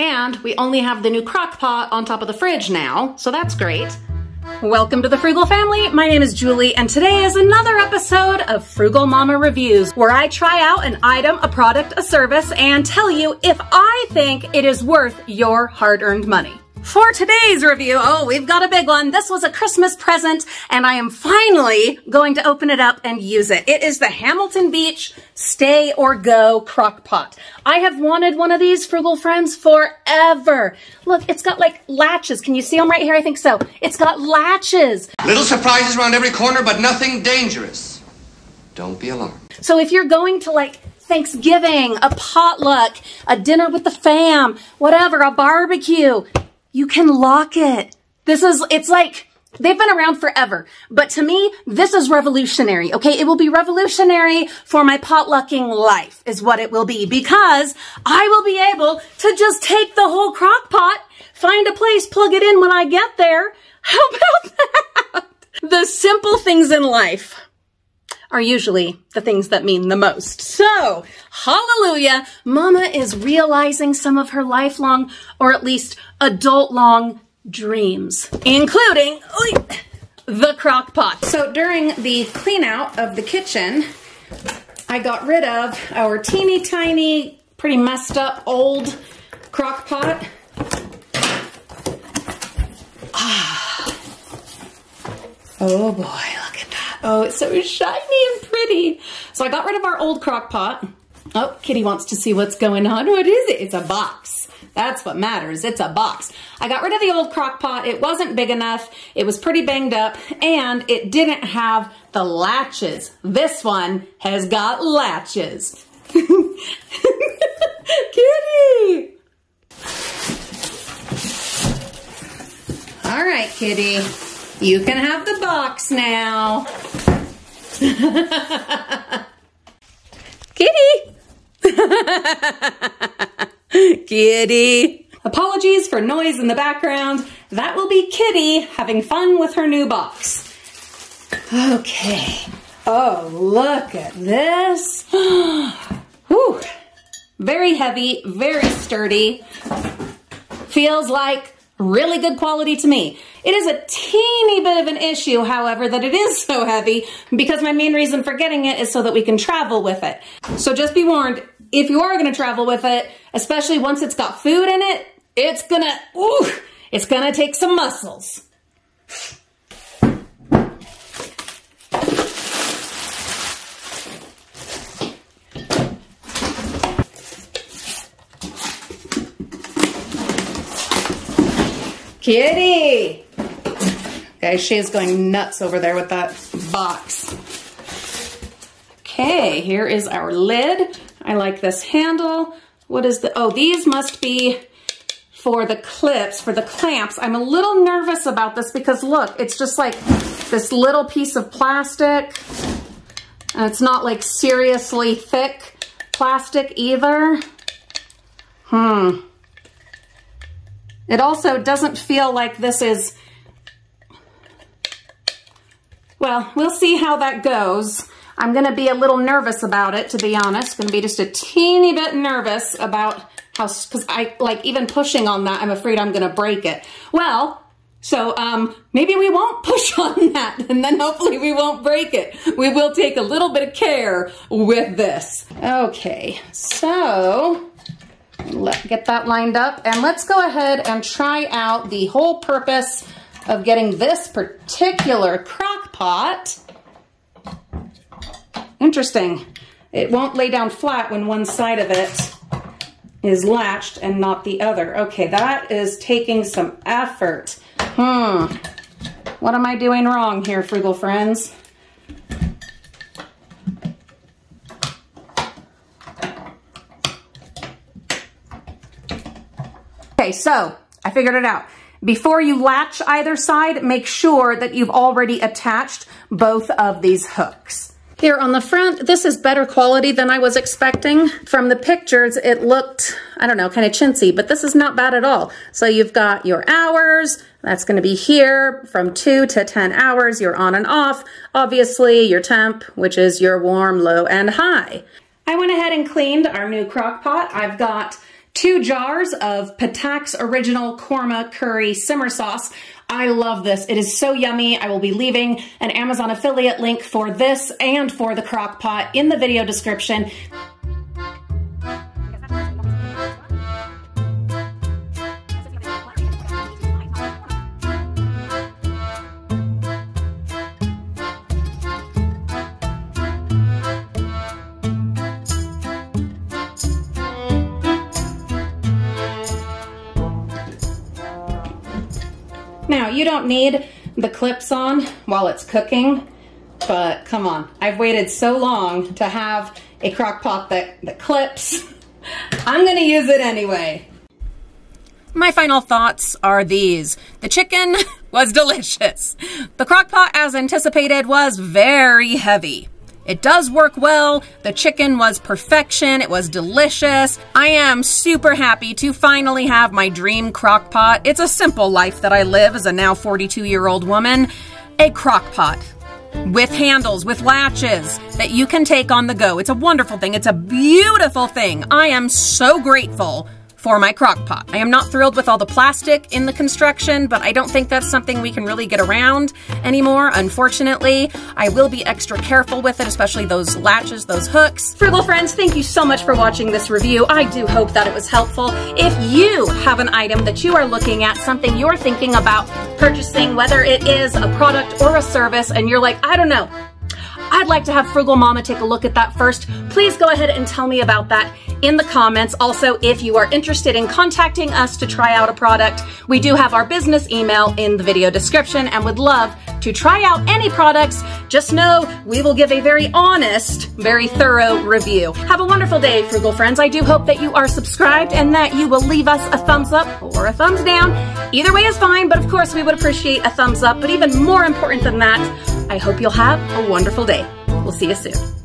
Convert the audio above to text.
And we only have the new crock pot on top of the fridge now, so that's great. Welcome to the Frugal Family. My name is Julie, and today is another episode of Frugal Mama Reviews, where I try out an item, a product, a service, and tell you if I think it is worth your hard-earned money. For today's review, oh, we've got a big one. This was a Christmas present, and I am finally going to open it up and use it. It is the Hamilton Beach Stay or Go crock pot. I have wanted one of these, Frugal Friends, forever. Look, it's got like latches. Can you see them right here? I think so. It's got latches. Little surprises around every corner, but nothing dangerous. Don't be alarmed. So if you're going to like Thanksgiving, a potluck, a dinner with the fam, whatever, a barbecue, you can lock it. This is, it's like, they've been around forever, but to me, this is revolutionary, okay? It will be revolutionary for my potlucking life is what it will be, because I will be able to just take the whole crock pot, find a place, plug it in when I get there. How about that? The simple things in life are usually the things that mean the most. So, hallelujah, Mama is realizing some of her lifelong, or at least adult-long dreams, including the crock pot. So during the clean out of the kitchen, I got rid of our teeny tiny, pretty messed up old crock pot. Oh boy, look at that. Oh, it's so shiny and pretty. So I got rid of our old crock pot. Oh, Kitty wants to see what's going on. What is it? It's a box. That's what matters. It's a box. I got rid of the old crock pot. It wasn't big enough. It was pretty banged up, and it didn't have the latches. This one has got latches. Kitty! All right, Kitty. You can have the box now. Kitty! Kitty! Apologies for noise in the background. That will be Kitty having fun with her new box. Okay. Oh, look at this. Whew. Very heavy, very sturdy. Feels like really good quality to me. It is a teeny bit of an issue, however, that it is so heavy, because my main reason for getting it is so that we can travel with it. So just be warned, if you are gonna travel with it, especially once it's got food in it, it's gonna take some muscles. Kitty! Guys, she is going nuts over there with that box. Okay, here is our lid. I like this handle. What is the, oh, these must be for the clips, for the clamps. I'm a little nervous about this because look, it's just like this little piece of plastic. And it's not like seriously thick plastic either. It also doesn't feel like this is, well, we'll see how that goes. I'm gonna be a little nervous about it, to be honest. Gonna be just a teeny bit nervous about how, cause I, like even pushing on that, I'm afraid I'm gonna break it. Well, so maybe we won't push on that, and then hopefully we won't break it. We will take a little bit of care with this. Okay, so let's get that lined up, and let's go ahead and try out the whole purpose of getting this particular crock pot. Interesting. It won't lay down flat when one side of it is latched and not the other. Okay, that is taking some effort. What am I doing wrong here, Frugal Friends? Okay, so I figured it out. Before you latch either side, make sure that you've already attached both of these hooks. Here on the front, this is better quality than I was expecting. From the pictures, it looked, I don't know, kind of chintzy, but this is not bad at all. So you've got your hours, that's gonna be here, from 2 to 10 hours, your on and off, obviously your temp, which is your warm, low, and high. I went ahead and cleaned our new crock pot. I've got 2 jars of Patak's Original Korma Curry Simmer Sauce. I love this. It is so yummy. I will be leaving an Amazon affiliate link for this and for the crock pot in the video description. Now, you don't need the clips on while it's cooking, but come on. I've waited so long to have a crock pot that clips. I'm gonna use it anyway. My final thoughts are these. The chicken was delicious. The crock pot, as anticipated, was very heavy. It does work well. The chicken was perfection. It was delicious. I am super happy to finally have my dream crock pot. It's a simple life that I live as a now 42-year-old woman. A crock pot with handles, with latches that you can take on the go. It's a wonderful thing. It's a beautiful thing. I am so grateful for my crock pot. I am not thrilled with all the plastic in the construction, but I don't think that's something we can really get around anymore, unfortunately. I will be extra careful with it, especially those latches, those hooks. Frugal friends, thank you so much for watching this review. I do hope that it was helpful. If you have an item that you are looking at, something you're thinking about purchasing, whether it is a product or a service, and you're like, I don't know, I'd like to have Frugal Mama take a look at that first. Please go ahead and tell me about that in the comments. Also, if you are interested in contacting us to try out a product, we do have our business email in the video description and would love to try out any products. Just know we will give a very honest, very thorough review. Have a wonderful day, Frugal friends. I do hope that you are subscribed and that you will leave us a thumbs up or a thumbs down. Either way is fine, but of course we would appreciate a thumbs up. But even more important than that, I hope you'll have a wonderful day. We'll see you soon.